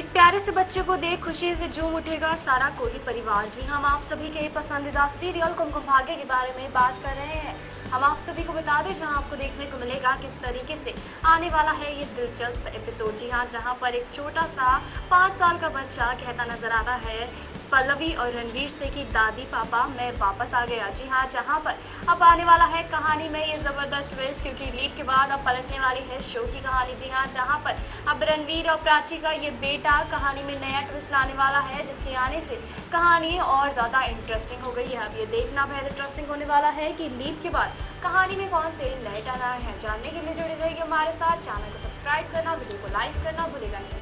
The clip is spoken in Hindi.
इस प्यारे से बच्चे को देख खुशी से झूम उठेगा सारा कोहली परिवार। जी हम आप सभी के पसंदीदा सीरियल कुमकुम भाग्य के बारे में बात कर रहे हैं। हम आप सभी को बता दें जहां आपको देखने को मिलेगा किस तरीके से आने वाला है ये दिलचस्प एपिसोड। जी हाँ, जहाँ पर एक छोटा सा 5 साल का बच्चा कहता नजर आता है पल्लवी और रणवीर से कि दादी पापा मैं वापस आ गया। जी हाँ, जहाँ पर अब आने वाला है कहानी में ये ज़बरदस्त ट्विस्ट, क्योंकि लीड के बाद अब पलटने वाली है शो की कहानी। जी हाँ, जहाँ पर अब रणवीर और प्राची का ये बेटा कहानी में नया ट्विस्ट लाने वाला है, जिसके आने से कहानी और ज़्यादा इंटरेस्टिंग हो गई है। अब ये देखना बहुत इंटरेस्टिंग होने वाला है कि लीड के बाद कहानी में कौन से नए टर्न आए हैं। जानने के लिए जुड़े रहिए हमारे साथ। चैनल को सब्सक्राइब करना, वीडियो को लाइक करना भूलेगा नहीं।